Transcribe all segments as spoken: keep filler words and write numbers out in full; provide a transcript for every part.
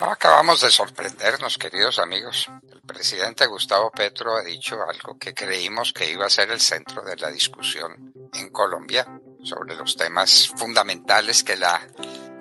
No acabamos de sorprendernos, queridos amigos. El presidente Gustavo Petro ha dicho algo que creímos que iba a ser el centro de la discusión en Colombia sobre los temas fundamentales que la,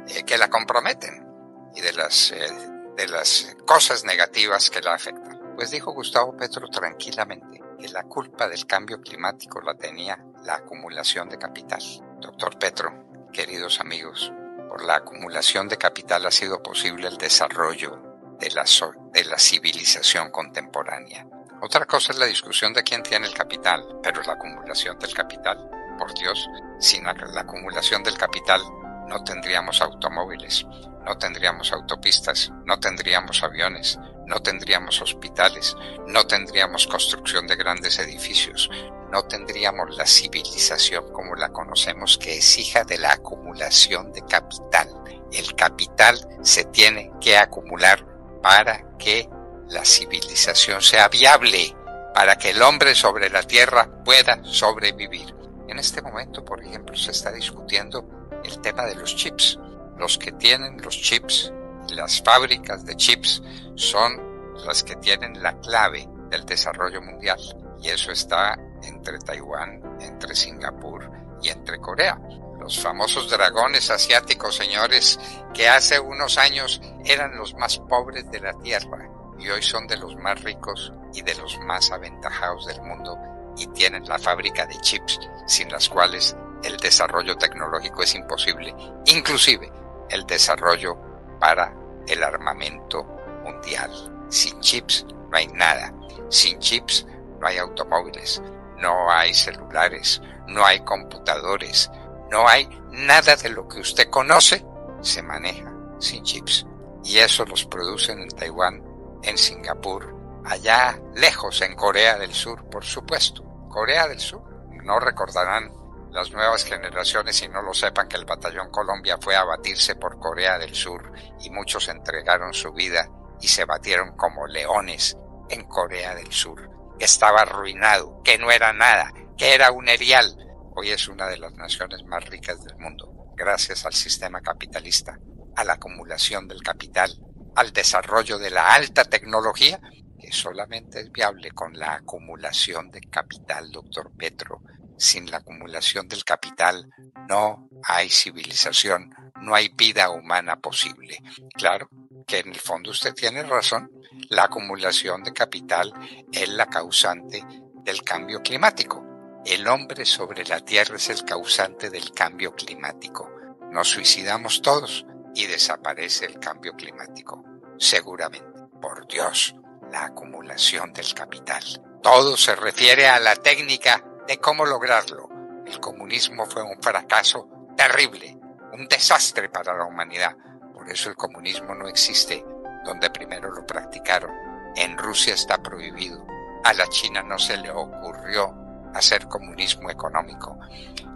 eh, que la comprometen y de las, eh, de las cosas negativas que la afectan. Pues dijo Gustavo Petro tranquilamente que la culpa del cambio climático la tenía la acumulación de capital. Doctor Petro, queridos amigos, por la acumulación de capital ha sido posible el desarrollo de la, so- de la civilización contemporánea. Otra cosa es la discusión de quién tiene el capital, pero la acumulación del capital, por Dios, sin la, la acumulación del capital no tendríamos automóviles, no tendríamos autopistas, no tendríamos aviones, no tendríamos hospitales, no tendríamos construcción de grandes edificios, no tendríamos la civilización como la conocemos, que es hija de la acumulación de capital. El capital se tiene que acumular para que la civilización sea viable, para que el hombre sobre la tierra pueda sobrevivir. En este momento, por ejemplo, se está discutiendo el tema de los chips. Los que tienen los chips, las fábricas de chips, son las que tienen la clave del desarrollo mundial. Y eso está entre Taiwán, entre Singapur y entre Corea. Los famosos dragones asiáticos, señores, que hace unos años eran los más pobres de la tierra y hoy son de los más ricos y de los más aventajados del mundo, y tienen la fábrica de chips sin las cuales el desarrollo tecnológico es imposible, inclusive el desarrollo para el armamento mundial. Sin chips no hay nada, sin chips no hay automóviles, no hay celulares, no hay computadores, no hay nada de lo que usted conoce, se maneja sin chips. Y eso los producen en Taiwán, en Singapur, allá lejos en Corea del Sur, por supuesto. Corea del Sur, no recordarán las nuevas generaciones y no lo sepan que el Batallón Colombia fue a batirse por Corea del Sur y muchos entregaron su vida y se batieron como leones en Corea del Sur, que estaba arruinado, que no era nada, que era un erial. Hoy es una de las naciones más ricas del mundo, gracias al sistema capitalista, a la acumulación del capital, al desarrollo de la alta tecnología, que solamente es viable con la acumulación de capital, doctor Petro. Sin la acumulación del capital no hay civilización, no hay vida humana posible. Claro que en el fondo usted tiene razón. La acumulación de capital es la causante del cambio climático. El hombre sobre la tierra es el causante del cambio climático. Nos suicidamos todos y desaparece el cambio climático. Seguramente, por Dios, la acumulación del capital. Todo se refiere a la técnica de cómo lograrlo. El comunismo fue un fracaso terrible, un desastre para la humanidad. Por eso el comunismo no existe donde primero lo practicaron. En Rusia está prohibido. A la China no se le ocurrió hacer comunismo económico.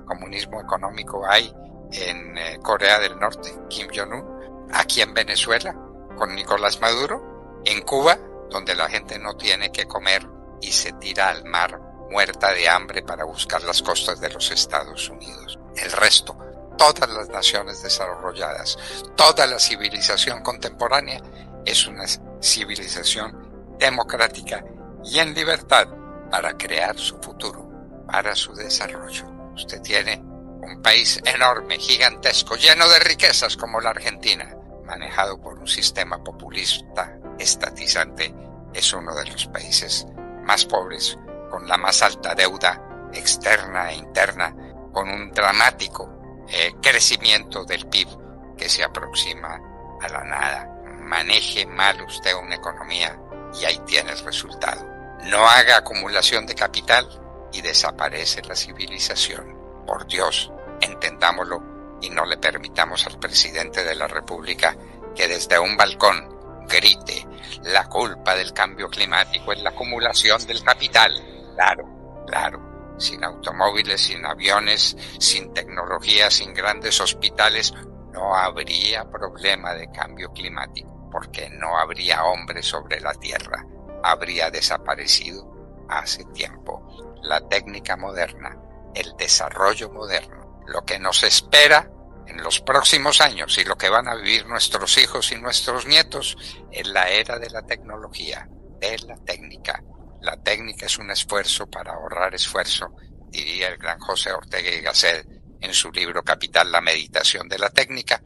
Comunismo económico hay en eh, Corea del Norte, Kim Jong-un, aquí en Venezuela, con Nicolás Maduro, en Cuba, donde la gente no tiene que comer y se tira al mar muerta de hambre para buscar las costas de los Estados Unidos. El resto, todas las naciones desarrolladas, toda la civilización contemporánea, es una civilización democrática y en libertad para crear su futuro, para su desarrollo. Usted tiene un país enorme, gigantesco, lleno de riquezas como la Argentina, manejado por un sistema populista, estatizante. Es uno de los países más pobres, con la más alta deuda externa e interna, con un dramático eh, crecimiento del P I B que se aproxima a la nada. Maneje mal usted una economía y ahí tiene el resultado. No haga acumulación de capital y desaparece la civilización. Por Dios, entendámoslo y no le permitamos al presidente de la República que desde un balcón grite: la culpa del cambio climático es la acumulación del capital. Claro, claro, sin automóviles, sin aviones, sin tecnología, sin grandes hospitales, no habría problema de cambio climático, porque no habría hombre sobre la tierra. Habría desaparecido hace tiempo. La técnica moderna, el desarrollo moderno, lo que nos espera en los próximos años y lo que van a vivir nuestros hijos y nuestros nietos en la era de la tecnología, de la técnica. La técnica es un esfuerzo para ahorrar esfuerzo, diría el gran José Ortega y Gasset en su libro Capital, la meditación de la técnica,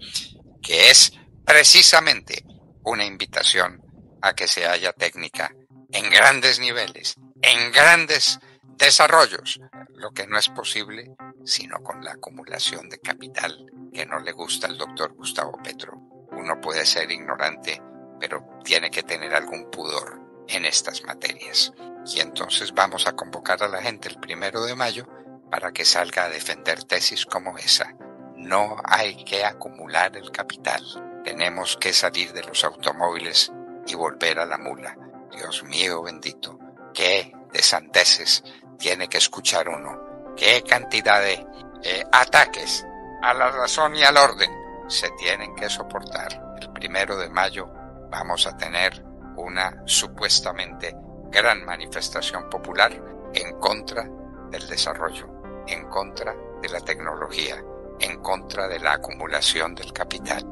que es precisamente una invitación a que se haya técnica en grandes niveles, en grandes desarrollos, lo que no es posible sino con la acumulación de capital que no le gusta al doctor Gustavo Petro. Uno puede ser ignorante, pero tiene que tener algún pudor en estas materias. Y entonces vamos a convocar a la gente el primero de mayo para que salga a defender tesis como esa. No hay que acumular el capital. Tenemos que salir de los automóviles y volver a la mula. Dios mío bendito, qué de sandeces tiene que escuchar uno, qué cantidad de eh, ataques a la razón y al orden se tienen que soportar. El primero de mayo vamos a tener una supuestamente gran manifestación popular en contra del desarrollo, en contra de la tecnología, en contra de la acumulación del capital.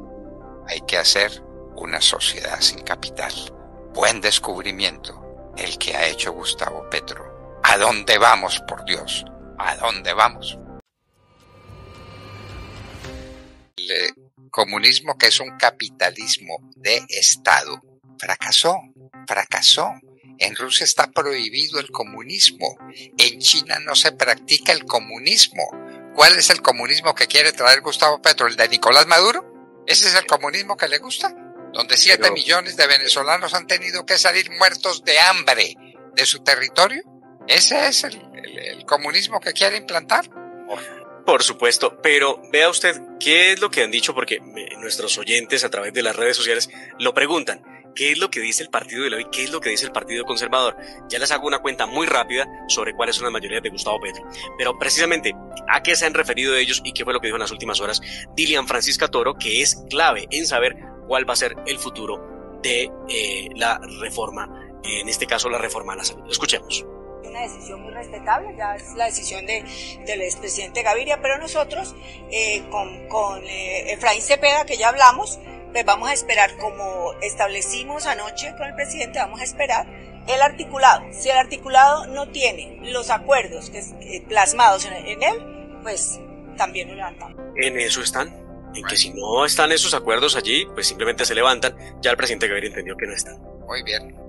Hay que hacer una sociedad sin capital. Buen descubrimiento el que ha hecho Gustavo Petro. ¿A dónde vamos, por Dios? ¿A dónde vamos? El eh, comunismo, que es un capitalismo de Estado, fracasó, fracasó. En Rusia está prohibido el comunismo. En China no se practica el comunismo. ¿Cuál es el comunismo que quiere traer Gustavo Petro? ¿El de Nicolás Maduro? ¿Ese es el comunismo que le gusta? Donde siete millones de venezolanos han tenido que salir muertos de hambre de su territorio. ¿Ese es el, el, el comunismo que quiere implantar? Por supuesto, pero vea usted qué es lo que han dicho, porque nuestros oyentes a través de las redes sociales lo preguntan. ¿Qué es lo que dice el partido de la O I? ¿Qué es lo que dice el partido conservador? Ya les hago una cuenta muy rápida sobre cuáles son las mayorías de Gustavo Petro. Pero precisamente, ¿a qué se han referido ellos y qué fue lo que dijo en las últimas horas Dilian Francisca Toro, que es clave en saber cuál va a ser el futuro de eh, la reforma, en este caso la reforma a la salud? Escuchemos. Una decisión muy respetable, ya es la decisión de, del expresidente Gaviria, pero nosotros eh, con, con eh, Efraín Cepeda, que ya hablamos, pues vamos a esperar, como establecimos anoche con el presidente, vamos a esperar el articulado. Si el articulado no tiene los acuerdos que es, eh, plasmados en, en él, pues también lo levantamos. En eso están, en que si no están esos acuerdos allí, pues simplemente se levantan. Ya el presidente Gaviria entendió que no están. Muy bien.